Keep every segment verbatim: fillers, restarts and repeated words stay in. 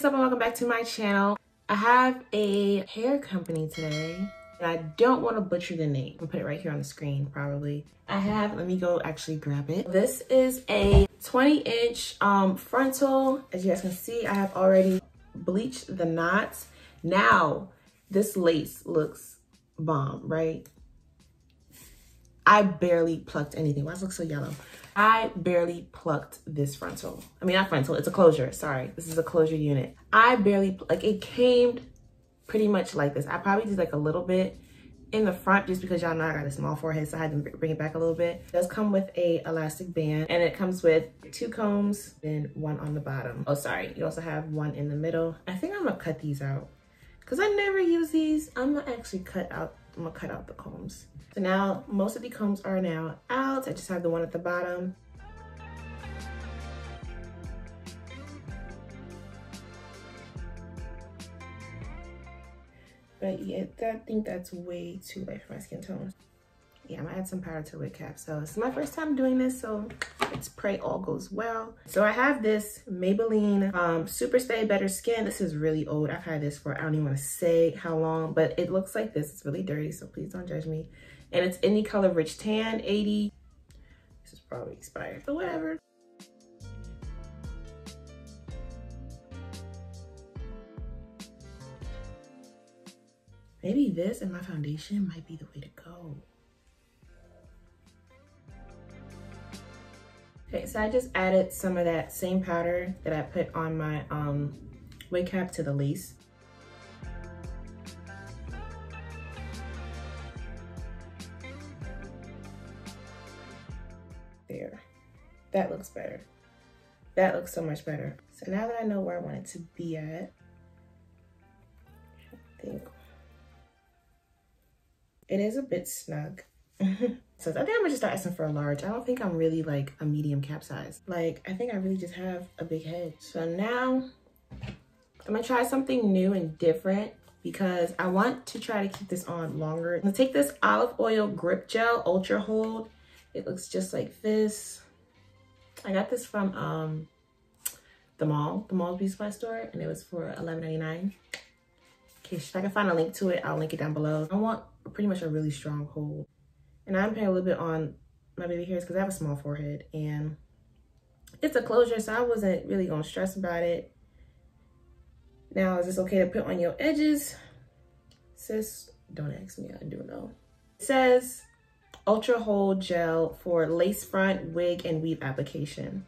what's up and welcome back to my channel. I have a hair company today and I don't want to butcher the name. I'll put it right here on the screen probably. I have, let me go actually grab it. This is a twenty inch um, frontal. As you guys can see, I have already bleached the knots. Now this lace looks bomb, right? I barely plucked anything. Why does it look so yellow? I barely plucked this frontal. I mean, not frontal, it's a closure, sorry. This is a closure unit. I barely, like it came pretty much like this. I probably did like a little bit in the front just because y'all know I got a small forehead, so I had to bring it back a little bit. It does come with a elastic band and it comes with two combs and one on the bottom. Oh, sorry, you also have one in the middle. I think I'm gonna cut these out because I never use these. I'm gonna actually cut out I'm gonna cut out the combs. So now most of the combs are now out. I just have the one at the bottom. But yeah, I think that's way too light for my skin tone. Yeah, I'm gonna add some powder to wig cap. So it's my first time doing this, so let's pray all goes well. So I have this Maybelline um, Super Stay Better Skin. This is really old. I've had this for, I don't even want to say how long, but it looks like this. It's really dirty, so please don't judge me. And it's in the color Rich Tan eighty. This is probably expired, but whatever. Maybe this and my foundation might be the way to go. Okay, so I just added some of that same powder that I put on my um, wig cap to the lace. There, that looks better. That looks so much better. So now that I know where I want it to be at, I think it is a bit snug. So I think I'm gonna just start asking for a large. I don't think I'm really like a medium cap size. Like I think I really just have a big head. So now I'm gonna try something new and different because I want to try to keep this on longer. I'm gonna take this olive oil grip gel ultra hold. It looks just like this. I got this from um the mall, the mall beauty supply store, and it was for eleven ninety-nine. Okay, if I can find a link to it, I'll link it down below. I want pretty much a really strong hold. And I'm paying a little bit on my baby hairs because I have a small forehead and it's a closure, so I wasn't really gonna stress about it. Now, is this okay to put on your edges? Sis, don't ask me, I do know. It says Ultra Hold Gel for lace front, wig, and weave application.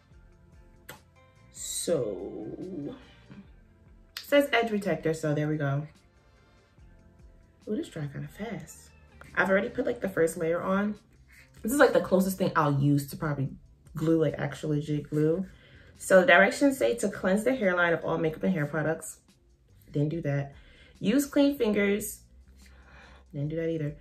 So, it says edge protector, so there we go. Ooh, this dry kind of fast. I've already put like the first layer on. This is like the closest thing I'll use to probably glue, like actual legit glue. So the directions say to cleanse the hairline of all makeup and hair products. Didn't do that. Use clean fingers. Didn't do that either.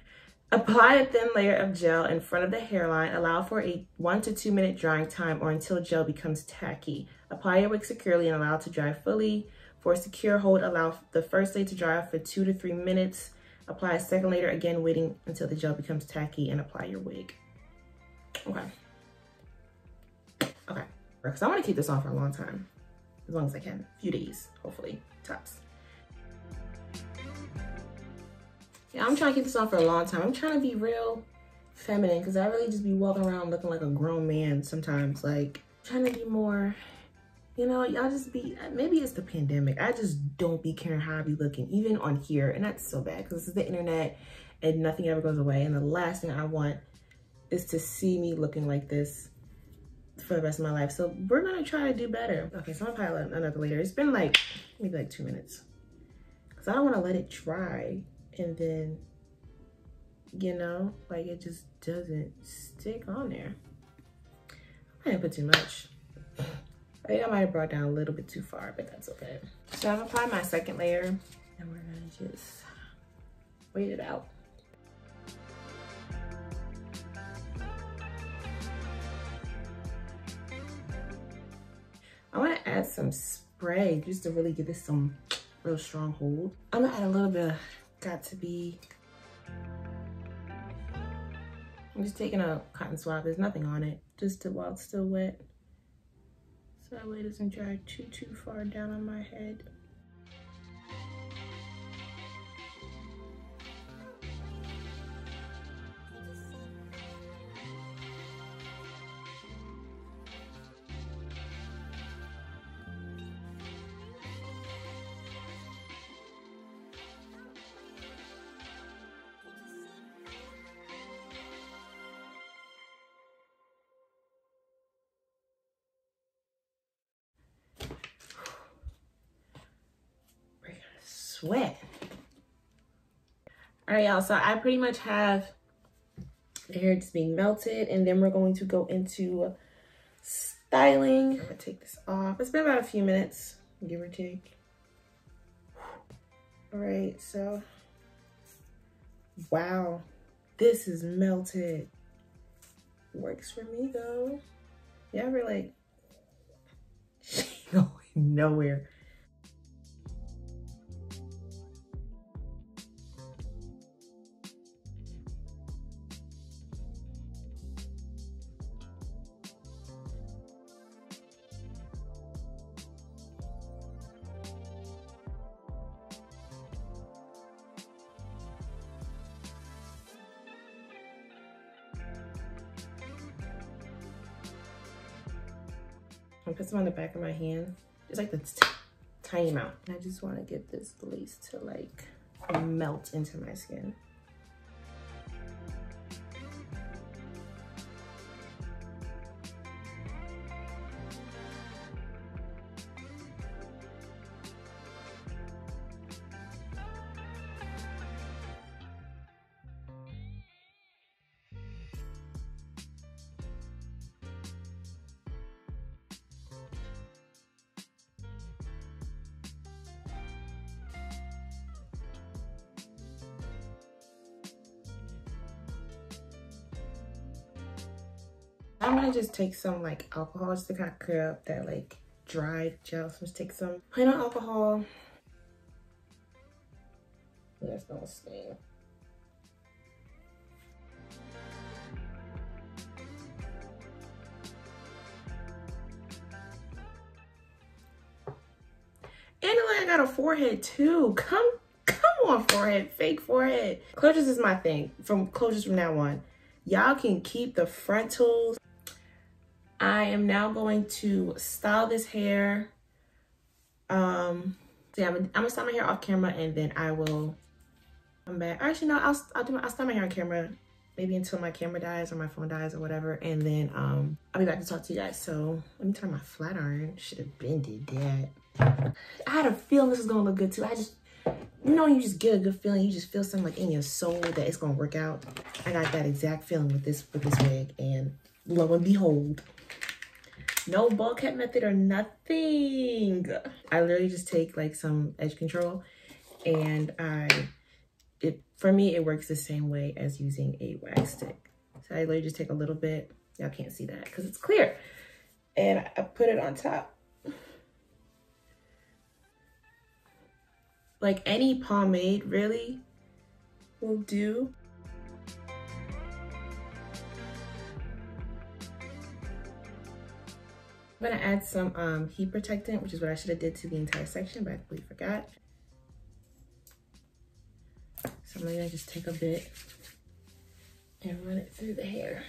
Apply a thin layer of gel in front of the hairline. Allow for a one to two minute drying time or until gel becomes tacky. Apply your wig securely and allow it to dry fully. For a secure hold, allow the first layer to dry for two to three minutes. Apply a second layer, again waiting until the gel becomes tacky, and apply your wig. Okay. Okay. Because I want to keep this on for a long time. As long as I can. A few days, hopefully. Tops. Yeah, I'm trying to keep this on for a long time. I'm trying to be real feminine because I really just be walking around looking like a grown man sometimes. Like, trying to be more, you know, y'all just be, maybe it's the pandemic. I just don't be caring how I be looking, even on here. And that's so bad because this is the internet and nothing ever goes away. And the last thing I want is to see me looking like this for the rest of my life. So we're gonna try to do better. Okay, so I'm gonna pile another layer. It's been like, maybe like two minutes. Cause I don't wanna let it dry and then, you know, like it just doesn't stick on there. I didn't put too much. I think I might have brought down a little bit too far, but that's okay. So I've applied my second layer and we're gonna just wait it out. I wanna add some spray just to really give this some real strong hold. I'm gonna add a little bit of got to be. I'm just taking a cotton swab, there's nothing on it, just to while it's still wet. That way it doesn't dry too, too far down on my head. sweat. All right, y'all, so I pretty much have the hair just being melted, and then we're going to go into styling. I'm gonna take this off. It's been about a few minutes, give or take. All right, so, wow, this is melted. Works for me though. Yeah, we're like, she ain't going nowhere. I put some on the back of my hand, just like the tiny amount. I just want to get this lace to like melt into my skin. I'm gonna just take some like alcohol just to kind of clear up that like dried gel. So just take some plain alcohol. That's no stain. And I got a forehead too. Come, come on, forehead, fake forehead. Closures is my thing. From closures from now on, y'all can keep the frontals. I am now going to style this hair. Um, so yeah, I'm, I'm gonna style my hair off camera, and then I will come back. Actually, no, I'll I'll do my, I'll style my hair on camera, maybe until my camera dies or my phone dies or whatever, and then um, I'll be back to talk to you guys. So let me turn my flat iron. Should have bended that. I had a feeling this was gonna look good too. I just, you know, you just get a good feeling. You just feel something like in your soul that it's gonna work out. I got that exact feeling with this with this wig, and lo and behold. No ball cap method or nothing. I literally just take like some edge control, and I, it for me, it works the same way as using a wax stick. So I literally just take a little bit. Y'all can't see that because it's clear. And I put it on top. Like any pomade really will do. I'm gonna add some um, heat protectant, which is what I should have did to the entire section, but I completely forgot. So I'm gonna just take a bit and run it through the hair.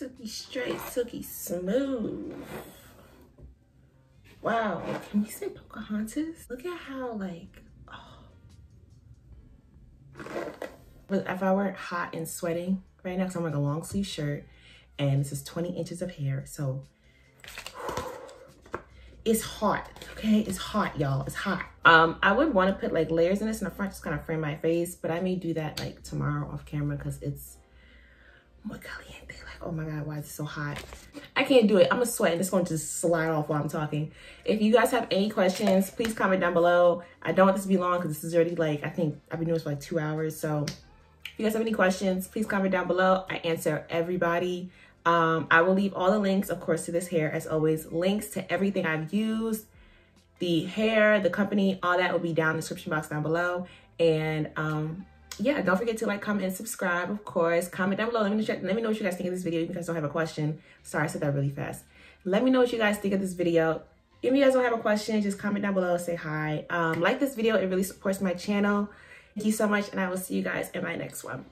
Silky straight, silky smooth. Wow, can you say Pocahontas? Look at how like, oh. If I weren't hot and sweating right now, because I'm wearing a long sleeve shirt, and this is twenty inches of hair, so it's hot, okay? It's hot, y'all, it's hot. Um, I would want to put like layers in this in the front, just kind of frame my face, but I may do that like tomorrow off camera, because it's muy caliente. Like, oh my God, why is it so hot? I can't do it. I'm gonna sweat, and it's going to just slide off while I'm talking. If you guys have any questions, please comment down below. I don't want this to be long because this is already like, I think I've been doing this for like two hours. So if you guys have any questions, please comment down below. I answer everybody. Um, I will leave all the links, of course, to this hair as always. Links to everything I've used, the hair, the company, all that will be down in the description box down below. And um, yeah, don't forget to like, comment, and subscribe, of course. Comment down below. Let me, let me know what you guys think of this video if you guys don't have a question. Sorry, I said that really fast. Let me know what you guys think of this video. If you guys don't have a question, just comment down below, say hi. Um, like this video, it really supports my channel. Thank you so much, and I will see you guys in my next one.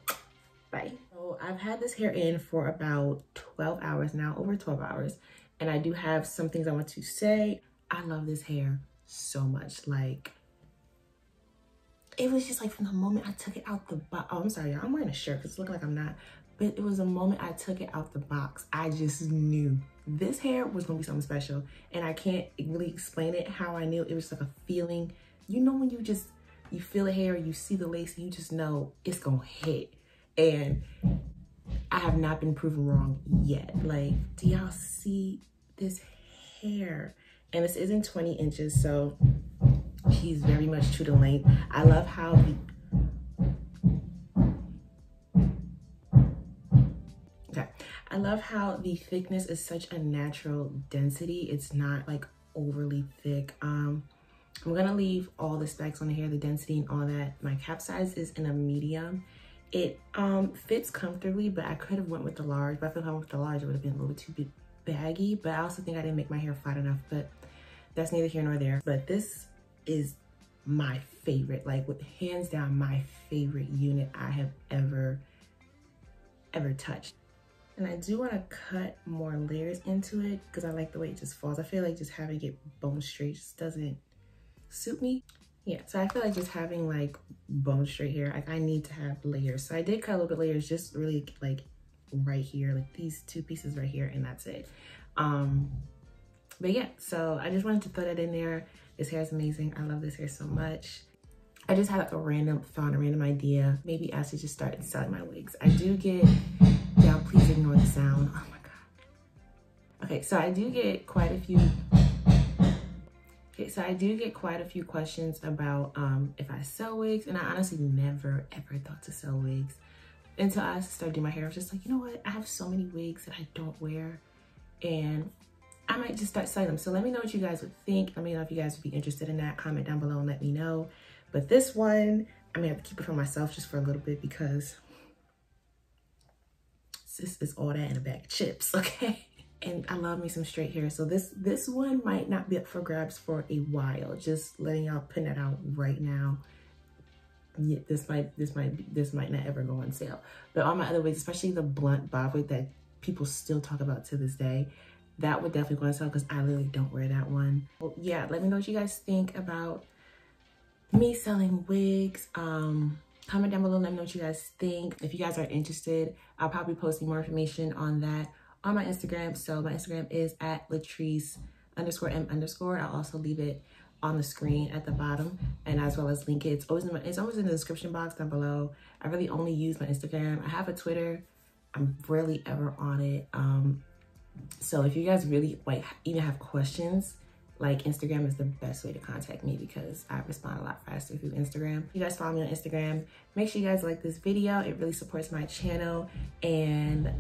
Bye. So I've had this hair in for about twelve hours now, over twelve hours. And I do have some things I want to say. I love this hair so much. Like, it was just like from the moment I took it out the box. Oh, I'm sorry, y'all. I'm wearing a shirt because it's looking like I'm not. But it was the moment I took it out the box, I just knew this hair was gonna be something special. And I can't really explain it how I knew. It was like a feeling. You know when you just, you feel the hair, you see the lace, and you just know it's gonna hit. And I have not been proven wrong yet. Like, do y'all see this hair? And this isn't twenty inches, so she's very much true to length. I love how the, okay. I love how the thickness is such a natural density. It's not like overly thick. Um, I'm gonna leave all the specs on the hair, the density and all that. My cap size is in a medium. It um, fits comfortably, but I could have went with the large. But if I went with the large, it would have been a little bit too big, baggy. But I also think I didn't make my hair flat enough, but that's neither here nor there. But this is my favorite, like with hands down, my favorite unit I have ever, ever touched. And I do want to cut more layers into it because I like the way it just falls. I feel like just having it bone straight just doesn't suit me. Yeah, so I feel like just having like bone straight hair, like I need to have layers. So I did cut a little bit layers, just really like right here, like these two pieces right here, and that's it. Um, but yeah, so I just wanted to throw that in there. This hair is amazing. I love this hair so much. I just had like a random, found a random idea. Maybe I should just start selling my wigs. I do get, y'all please ignore the sound. Oh my God. Okay, so I do get quite a few, okay, so I do get quite a few questions about um, if I sell wigs, and I honestly never ever thought to sell wigs. Until I started doing my hair, I was just like, you know what? I have so many wigs that I don't wear, and I might just start selling them. So let me know what you guys would think. Let me know if you guys would be interested in that. Comment down below and let me know. But this one, I'm gonna have to keep it for myself just for a little bit because this is all that in a bag of chips, okay? And I love me some straight hair. So this this one might not be up for grabs for a while. Just letting y'all pin that out right now. Yeah, this might this might this might not ever go on sale, but all my other wigs, especially the blunt bob wig that people still talk about to this day, that would definitely go on sale because I literally don't wear that one. Well, yeah, let me know what you guys think about me selling wigs. Um comment down below, let me know what you guys think. If you guys are interested, I'll probably post more information on that on my Instagram. So my Instagram is at Latrice underscore m underscore. I'll also leave it on the screen at the bottom, and as well as link it. It's always in my, it's always in the description box down below. I really only use my Instagram. I have a Twitter. I'm rarely ever on it. Um, so if you guys really like even have questions, like Instagram is the best way to contact me because I respond a lot faster through Instagram. If you guys follow me on Instagram, make sure you guys like this video. It really supports my channel. And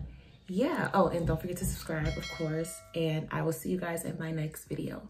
yeah, oh, and don't forget to subscribe, of course. And I will see you guys in my next video.